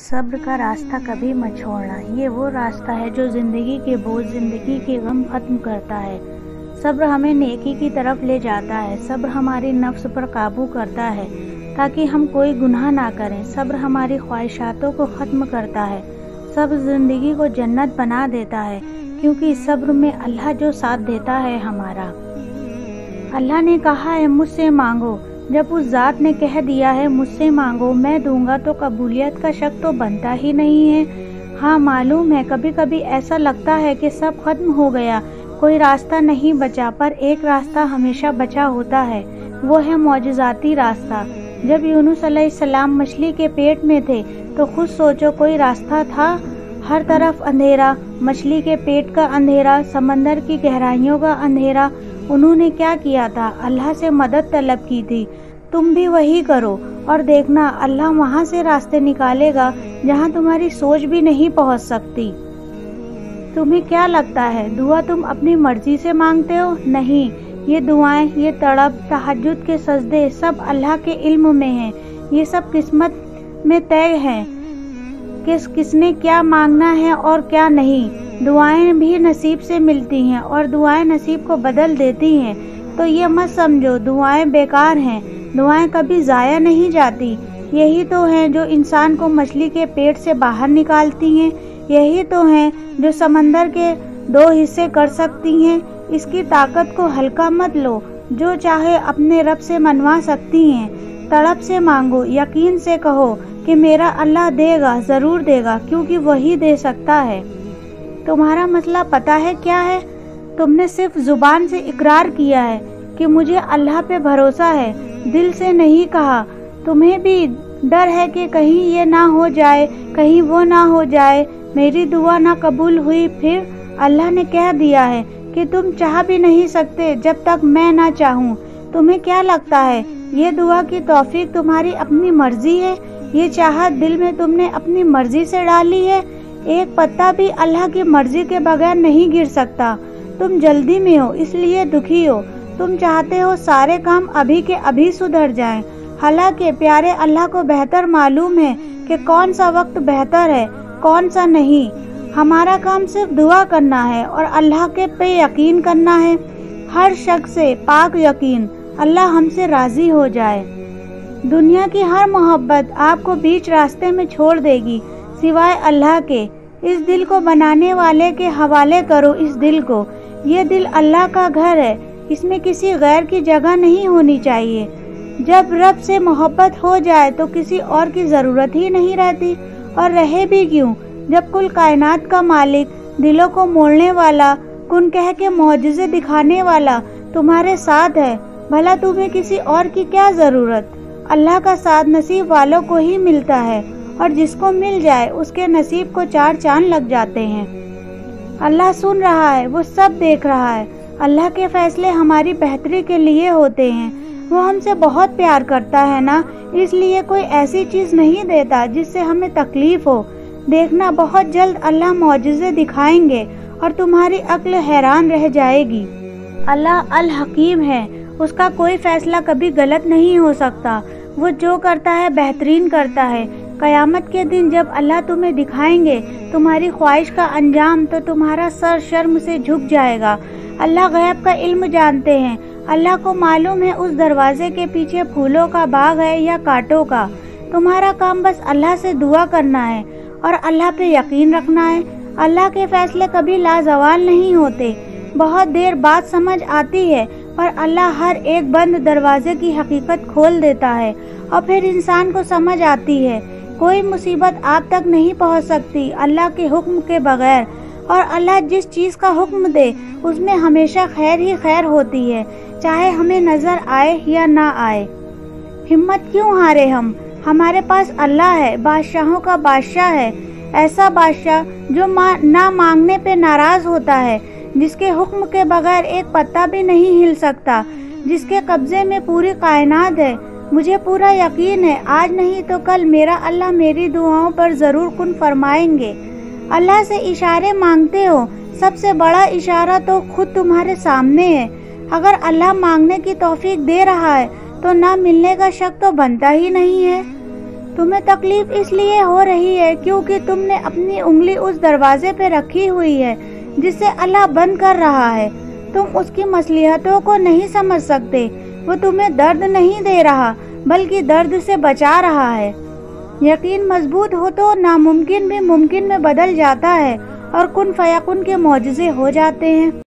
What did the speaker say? सब्र का रास्ता कभी मत छोड़ना। ये वो रास्ता है जो ज़िंदगी के बोझ, ज़िंदगी के गम ख़त्म करता है। सब्र हमें नेकी की तरफ ले जाता है। सब्र हमारी नफ्स पर काबू करता है ताकि हम कोई गुनाह ना करें। सब्र हमारी ख्वाहिशातों को ख़त्म करता है। सब्र ज़िंदगी को जन्नत बना देता है, क्योंकि सब्र में अल्लाह जो साथ देता है हमारा। अल्लाह ने कहा है मुझसे मांगो, जब उस ज़ात ने कह दिया है मुझसे मांगो मैं दूंगा, तो कबूलियत का शक तो बनता ही नहीं है। हाँ मालूम है, कभी कभी ऐसा लगता है कि सब खत्म हो गया, कोई रास्ता नहीं बचा, पर एक रास्ता हमेशा बचा होता है, वो है मौजज़ाती रास्ता। जब यूनुस अलैहिस्सलाम मछली के पेट में थे तो खुद सोचो कोई रास्ता था? हर तरफ अंधेरा, मछली के पेट का अंधेरा, समंदर की गहराइयों का अंधेरा। उन्होंने क्या किया था? अल्लाह से मदद तलब की थी। तुम भी वही करो और देखना अल्लाह वहाँ से रास्ते निकालेगा जहाँ तुम्हारी सोच भी नहीं पहुँच सकती। तुम्हें क्या लगता है दुआ तुम अपनी मर्जी से मांगते हो? नहीं, ये दुआएं, ये तड़प, तहज्जुद के सजदे सब अल्लाह के इल्म में हैं। ये सब किस्मत में तय है किसने क्या मांगना है और क्या नहीं। दुआएं भी नसीब से मिलती हैं और दुआएं नसीब को बदल देती हैं। तो ये मत समझो दुआएं बेकार हैं, दुआएं कभी ज़ाया नहीं जाती। यही तो हैं जो इंसान को मछली के पेट से बाहर निकालती हैं, यही तो हैं जो समंदर के दो हिस्से कर सकती हैं। इसकी ताकत को हल्का मत लो, जो चाहे अपने रब से मनवा सकती हैं। तड़प से मांगो, यकीन से कहो कि मेरा अल्लाह देगा, ज़रूर देगा, क्योंकि वही दे सकता है। तुम्हारा मसला पता है क्या है? तुमने सिर्फ ज़ुबान से इकरार किया है कि मुझे अल्लाह पे भरोसा है, दिल से नहीं कहा। तुम्हें भी डर है कि कहीं ये ना हो जाए, कहीं वो ना हो जाए, मेरी दुआ ना कबूल हुई। फिर अल्लाह ने कह दिया है कि तुम चाह भी नहीं सकते जब तक मैं ना चाहूँ। तुम्हें क्या लगता है ये दुआ की तौफीक तुम्हारी अपनी मर्जी है? ये चाहत दिल में तुमने अपनी मर्जी से डाली है। एक पत्ता भी अल्लाह की मर्जी के बगैर नहीं गिर सकता। तुम जल्दी में हो, इसलिए दुखी हो। तुम चाहते हो सारे काम अभी के अभी सुधर जाएं। हालांकि प्यारे अल्लाह को बेहतर मालूम है कि कौन सा वक्त बेहतर है, कौन सा नहीं। हमारा काम सिर्फ दुआ करना है और अल्लाह के पे यकीन करना है, हर शक से पाक यकीन। अल्लाह हमसे राज़ी हो जाए। दुनिया की हर मोहब्बत आपको बीच रास्ते में छोड़ देगी, सिवाय अल्लाह के। इस दिल को बनाने वाले के हवाले करो इस दिल को। ये दिल अल्लाह का घर है, इसमें किसी गैर की जगह नहीं होनी चाहिए। जब रब से मोहब्बत हो जाए तो किसी और की ज़रूरत ही नहीं रहती, और रहे भी क्यों जब कुल कायनात का मालिक, दिलों को मोड़ने वाला, कुन कह के मौजज़े दिखाने वाला तुम्हारे साथ है। भला तुम्हें किसी और की क्या ज़रूरत? अल्लाह का साथ नसीब वालों को ही मिलता है, और जिसको मिल जाए उसके नसीब को चार चांद लग जाते हैं। अल्लाह सुन रहा है, वो सब देख रहा है। अल्लाह के फैसले हमारी बेहतरी के लिए होते हैं। वो हमसे बहुत प्यार करता है ना, इसलिए कोई ऐसी चीज़ नहीं देता जिससे हमें तकलीफ हो। देखना बहुत जल्द अल्लाह मौजज़े दिखाएंगे और तुम्हारी अक्ल हैरान रह जाएगी। अल्लाह अल हकीम है, उसका कोई फैसला कभी गलत नहीं हो सकता। वो जो करता है बेहतरीन करता है। क़यामत के दिन जब अल्लाह तुम्हें दिखाएंगे तुम्हारी ख्वाहिश का अंजाम, तो तुम्हारा सर शर्म से झुक जाएगा। अल्लाह गैब का इल्म जानते हैं। अल्लाह को मालूम है उस दरवाज़े के पीछे फूलों का बाग है या कांटों का। तुम्हारा काम बस अल्लाह से दुआ करना है और अल्लाह पे यकीन रखना है। अल्लाह के फ़ैसले कभी लाजवाल नहीं होते। बहुत देर बाद समझ आती है, पर अल्लाह हर एक बंद दरवाजे की हकीकत खोल देता है, और फिर इंसान को समझ आती है कोई मुसीबत आप तक नहीं पहुंच सकती अल्लाह के हुक्म के बगैर। और अल्लाह जिस चीज़ का हुक्म दे उसमें हमेशा खैर ही खैर होती है, चाहे हमें नज़र आए या ना आए। हिम्मत क्यों हारे हम? हमारे पास अल्लाह है, बादशाहों का बादशाह है, ऐसा बादशाह जो ना मांगने पे नाराज़ होता है, जिसके हुक्म के बगैर एक पत्ता भी नहीं हिल सकता, जिसके कब्जे में पूरी कायनात है। मुझे पूरा यकीन है आज नहीं तो कल मेरा अल्लाह मेरी दुआओं पर ज़रूर कुन फरमाएंगे। अल्लाह से इशारे मांगते हो, सबसे बड़ा इशारा तो खुद तुम्हारे सामने है। अगर अल्लाह मांगने की तौफीक दे रहा है तो ना मिलने का शक तो बनता ही नहीं है। तुम्हें तकलीफ इसलिए हो रही है क्योंकि तुमने अपनी उंगली उस दरवाजे पे रखी हुई है जिसे अल्लाह बंद कर रहा है। तुम उसकी मसलिहतों को नहीं समझ सकते। वो तुम्हें दर्द नहीं दे रहा बल्कि दर्द से बचा रहा है। यकीन मजबूत हो तो नामुमकिन भी मुमकिन में बदल जाता है और कुन फयाकुन के मौजज़े हो जाते हैं।